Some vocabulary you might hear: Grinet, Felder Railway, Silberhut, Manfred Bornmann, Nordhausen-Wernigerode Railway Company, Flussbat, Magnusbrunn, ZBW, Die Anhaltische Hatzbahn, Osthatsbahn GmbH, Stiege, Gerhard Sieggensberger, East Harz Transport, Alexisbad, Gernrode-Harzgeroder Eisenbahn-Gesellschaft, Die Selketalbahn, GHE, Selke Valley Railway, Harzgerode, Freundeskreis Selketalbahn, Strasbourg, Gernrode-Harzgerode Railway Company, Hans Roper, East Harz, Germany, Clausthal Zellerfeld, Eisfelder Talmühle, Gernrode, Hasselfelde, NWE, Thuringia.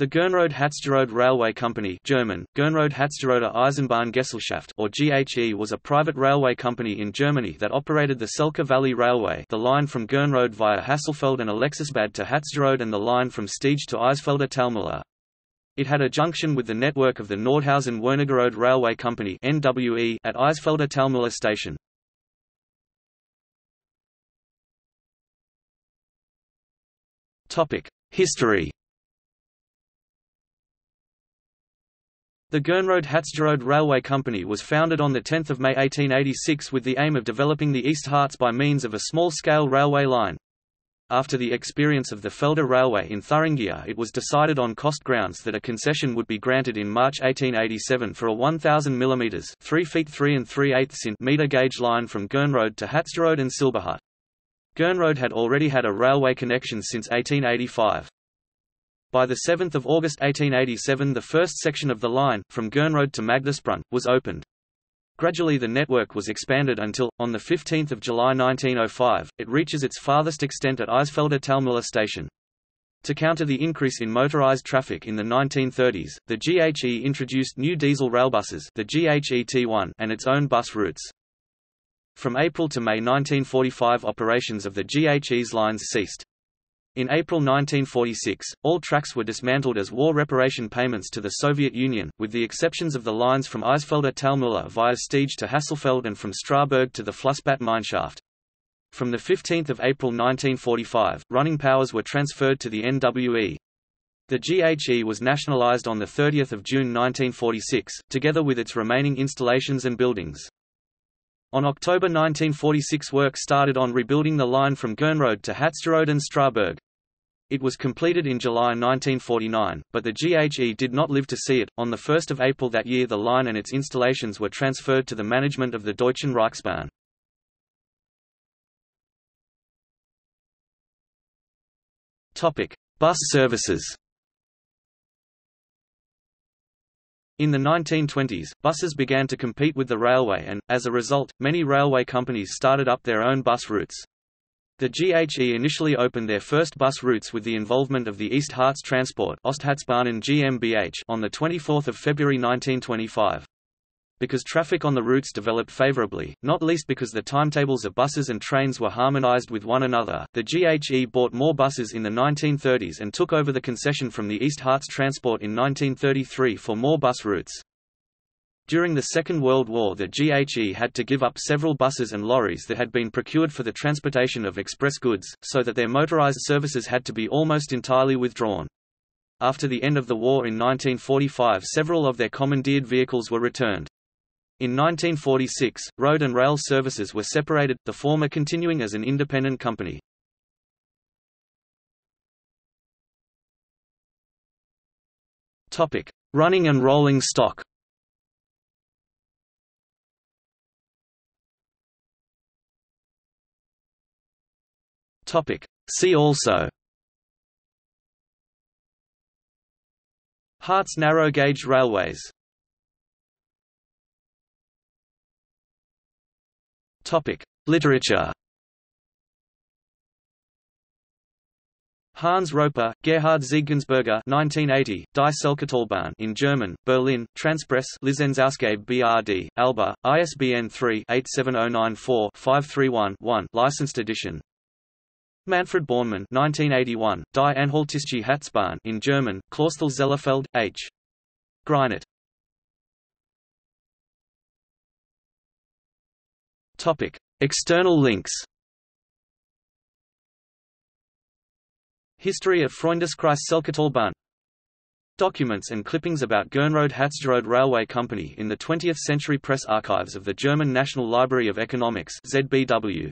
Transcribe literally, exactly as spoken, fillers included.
The Gernrode-Harzgerode Railway Company (German: Gernrode-Harzgeroder Eisenbahn-Gesellschaft) or G H E was a private railway company in Germany that operated the Selke Valley Railway, the line from Gernrode via Hasselfelde and Alexisbad to Harzgerode, and the line from Stiege to Eisfelder Talmühle. It had a junction with the network of the Nordhausen-Wernigerode Railway Company (N W E) at Eisfelder Talmühle station. Topic: History. The Gernrode-Harzgerode Railway Company was founded on the tenth of May eighteen eighty-six with the aim of developing the East Harz by means of a small-scale railway line. After the experience of the Felder Railway in Thuringia, it was decided on cost grounds that a concession would be granted in March eighteen eighty-seven for a one thousand millimeter (three feet three and three eighths inch) gauge line from Gernrode to Harzgerode and Silberhut. Gernrode had already had a railway connection since eighteen eighty-five. By the seventh of August eighteen eighty-seven, the first section of the line, from Gernrode to Magnusbrunn, was opened. Gradually the network was expanded until, on the fifteenth of July nineteen oh five, it reaches its farthest extent at Eisfelder Talmühle station. To counter the increase in motorized traffic in the nineteen thirties, the G H E introduced new diesel railbuses, the G H E T one, and its own bus routes. From April to May nineteen forty-five, operations of the G H E's lines ceased. In April nineteen forty-six, all tracks were dismantled as war reparation payments to the Soviet Union, with the exceptions of the lines from Eisfelder Talmühle via Stiege to Hasselfelde and from Strasbourg to the Flussbat mineshaft. From the fifteenth of April nineteen forty-five, running powers were transferred to the N W E. The G H E was nationalized on the thirtieth of June nineteen forty-six, together with its remaining installations and buildings. On October nineteen forty-six, work started on rebuilding the line from Gernrode to Harzgerode and Strasbourg. It was completed in July nineteen forty-nine, but the G H E did not live to see it. On the first of April that year, the line and its installations were transferred to the management of the Deutsche Reichsbahn. Topic: Bus services. In the nineteen twenties, buses began to compete with the railway and, as a result, many railway companies started up their own bus routes. The G H E initially opened their first bus routes with the involvement of the East Harz Transport Osthatsbahn GmbH on the twenty-fourth of February nineteen twenty-five. Because traffic on the routes developed favorably, not least because the timetables of buses and trains were harmonized with one another, the G H E bought more buses in the nineteen thirties and took over the concession from the East Harz Transport in nineteen thirty-three for more bus routes. During the Second World War, the G H E had to give up several buses and lorries that had been procured for the transportation of express goods, so that their motorized services had to be almost entirely withdrawn. After the end of the war in nineteen forty-five, several of their commandeered vehicles were returned. In nineteen forty-six, road and rail services were separated, the former continuing as an independent company. Topic: Running and rolling stock. Topic: See also. Harz narrow gauge railways. Topic: Literature. Hans Roper, Gerhard Sieggensberger, nineteen eighty, Die Selketalbahn in German, Berlin, Transpress, Lizenzausgabe B R D, Alba, I S B N three, eight seven zero nine four, five three one, one, licensed edition. Manfred Bornmann, nineteen eighty-one, Die Anhaltische Hatzbahn in German, Clausthal Zellerfeld, H. Grinet. Topic: External links. History of Freundeskreis Selketalbahn. Documents and clippings about Gernrode-Harzgerode Railway Company in the twentieth Century Press Archives of the German National Library of Economics (Z B W).